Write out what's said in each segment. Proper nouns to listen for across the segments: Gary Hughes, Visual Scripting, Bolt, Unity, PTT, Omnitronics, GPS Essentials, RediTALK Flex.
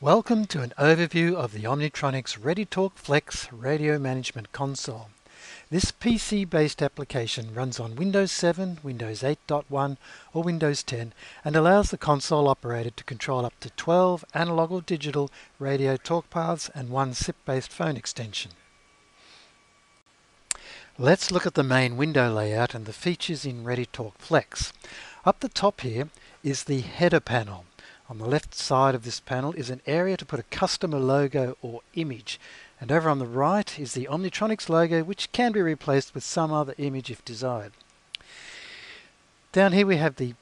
Welcome to an overview of the Omnitronics RediTALK Flex radio management console. This PC-based application runs on Windows 7, Windows 8.1 or Windows 10 and allows the console operator to control up to 12 analog or digital radio talk paths and one SIP-based phone extension. Let's look at the main window layout and the features in RediTALK Flex. Up the top here is the header panel. On the left side of this panel is an area to put a customer logo or image, and over on the right is the Omnitronics logo, which can be replaced with some other image if desired. Down here we have the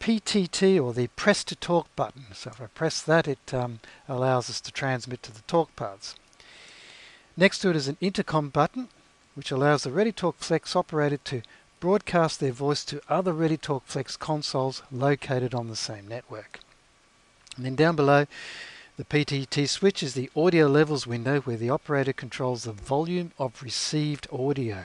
PTT or the press to talk button, so if I press that it allows us to transmit to the talk paths. Next to it is an intercom button which allows the RediTALK Flex operator to broadcast their voice to other RediTALK Flex consoles located on the same network. And then down below the PTT switch is the audio levels window where the operator controls the volume of received audio.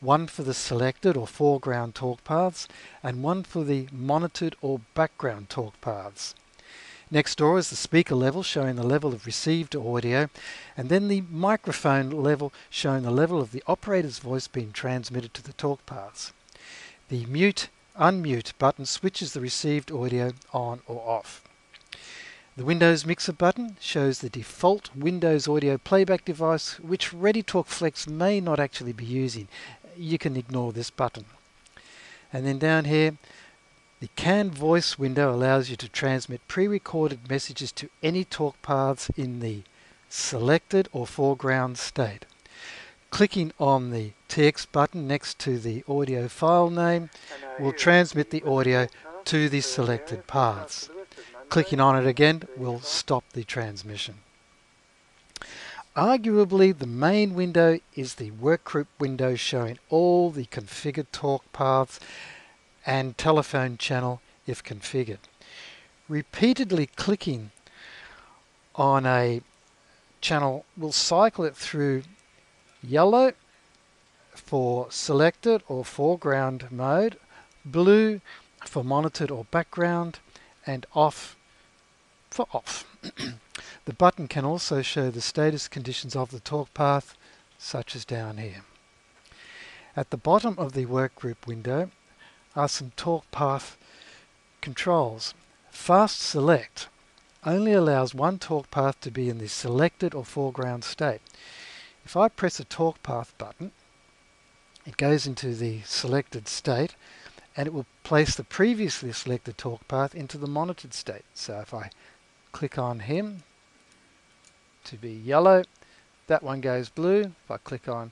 One for the selected or foreground talk paths and one for the monitored or background talk paths. Next door is the speaker level showing the level of received audio, and then the microphone level showing the level of the operator's voice being transmitted to the talk paths. The mute unmute button switches the received audio on or off. The Windows Mixer button shows the default Windows audio playback device, which RediTALK Flex may not actually be using. You can ignore this button. And then down here, the Can Voice window allows you to transmit pre-recorded messages to any talk paths in the selected or foreground state. Clicking on the TX button next to the audio file name will transmit the audio to the selected paths. Clicking on it again will stop the transmission. Arguably the main window is the workgroup window showing all the configured talk paths and telephone channel if configured. Repeatedly clicking on a channel will cycle it through yellow for selected or foreground mode, blue for monitored or background, and off for off. The button can also show the status conditions of the talk path, such as down here. At the bottom of the workgroup window are some talk path controls. Fast Select only allows one talk path to be in the selected or foreground state. If I press the talk path button, it goes into the selected state and it will place the previously selected talk path into the monitored state. So if I click on him to be yellow, that one goes blue. If I click on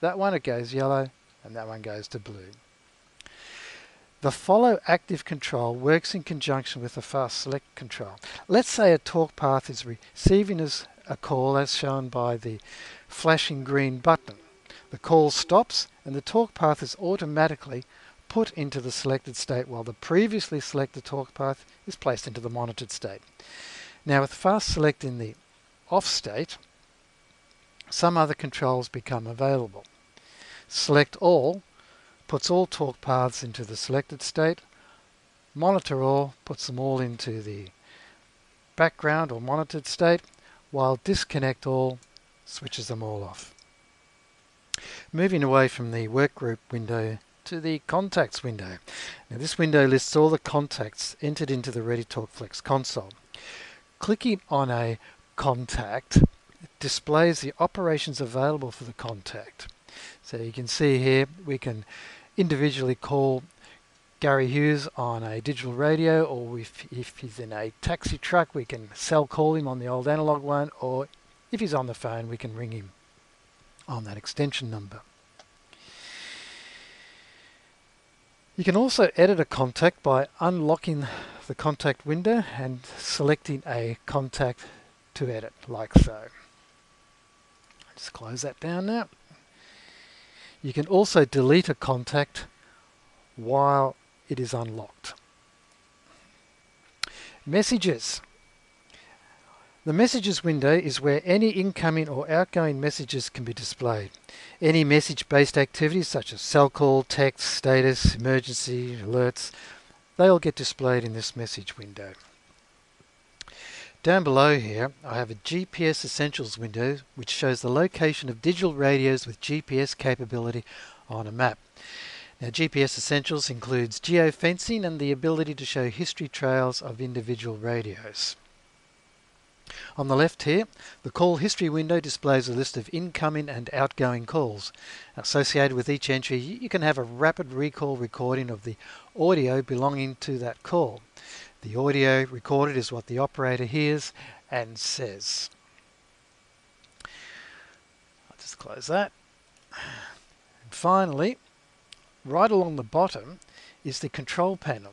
that one, it goes yellow, and that one goes to blue. The Follow Active control works in conjunction with the Fast Select control. Let's say a talk path is receiving a call as shown by the flashing green button. The call stops and the talk path is automatically put into the selected state while the previously selected talk path is placed into the monitored state. Now with Fast Select in the off state, some other controls become available. Select All puts all talk paths into the selected state. Monitor All puts them all into the background or monitored state, while Disconnect All switches them all off. Moving away from the workgroup window to the contacts window. Now this window lists all the contacts entered into the RediTALK Flex console. Clicking on a contact displays the operations available for the contact. So you can see here we can individually call Gary Hughes on a digital radio, or if he's in a taxi truck we can cell call him on the old analog one, or if he's on the phone we can ring him on that extension number. You can also edit a contact by unlocking the contact window and selecting a contact to edit, like so. Just close that down now. You can also delete a contact while it is unlocked. Messages. The Messages window is where any incoming or outgoing messages can be displayed. Any message-based activities such as cell call, text, status, emergency, alerts, they all get displayed in this message window. Down below here, I have a GPS Essentials window which shows the location of digital radios with GPS capability on a map. Now, GPS Essentials includes geofencing and the ability to show history trails of individual radios. On the left here, the call history window displays a list of incoming and outgoing calls. Associated with each entry, you can have a rapid recall recording of the audio belonging to that call. The audio recorded is what the operator hears and says. I'll just close that. And finally, right along the bottom is the control panel,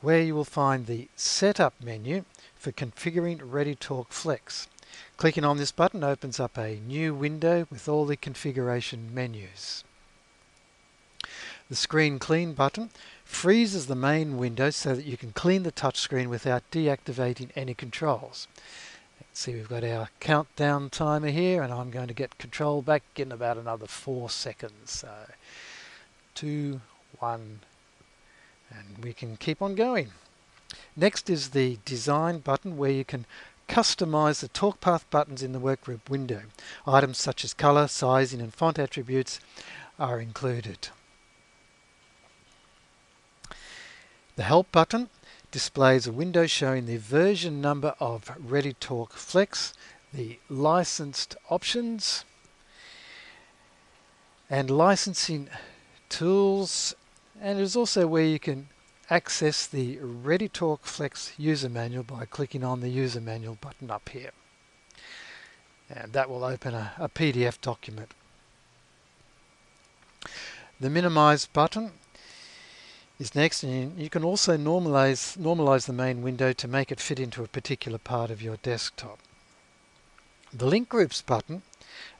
where you will find the Setup menu for configuring RediTALK Flex. Clicking on this button opens up a new window with all the configuration menus. The Screen Clean button freezes the main window so that you can clean the touchscreen without deactivating any controls. Let's see, we've got our countdown timer here, and I'm going to get control back in about another 4 seconds. So 2, 1, and we can keep on going. Next is the Design button, where you can customize the TalkPath buttons in the workgroup window. Items such as color, sizing and font attributes are included. The Help button displays a window showing the version number of RediTALK Flex, the licensed options, and licensing tools, and it is also where you can access the RediTALK Flex user manual by clicking on the user manual button up here. And that will open a PDF document. The Minimize button is next, and you can also normalize the main window to make it fit into a particular part of your desktop. The Link Groups button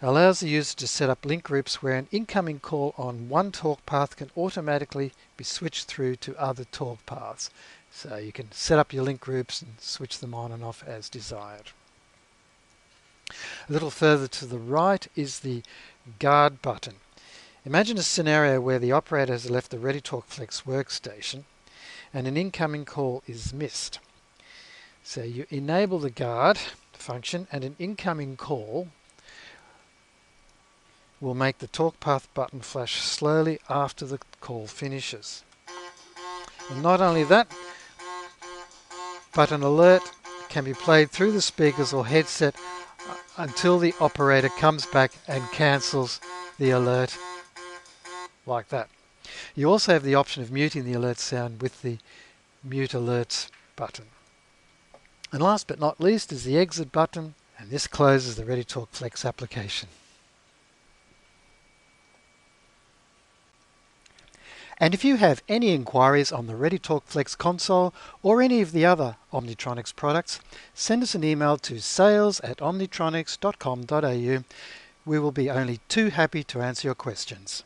allows the user to set up link groups where an incoming call on one talk path can automatically be switched through to other talk paths. So you can set up your link groups and switch them on and off as desired. A little further to the right is the Guard button. Imagine a scenario where the operator has left the RediTALK Flex workstation and an incoming call is missed. So you enable the guard function, and an incoming call will make the TalkPath button flash slowly after the call finishes. And not only that, but an alert can be played through the speakers or headset until the operator comes back and cancels the alert like that. You also have the option of muting the alert sound with the Mute Alerts button. And last but not least is the Exit button, and this closes the RediTALK Flex application. And if you have any inquiries on the RediTALK Flex console or any of the other Omnitronics products, send us an email to sales@omnitronics.com.au. We will be only too happy to answer your questions.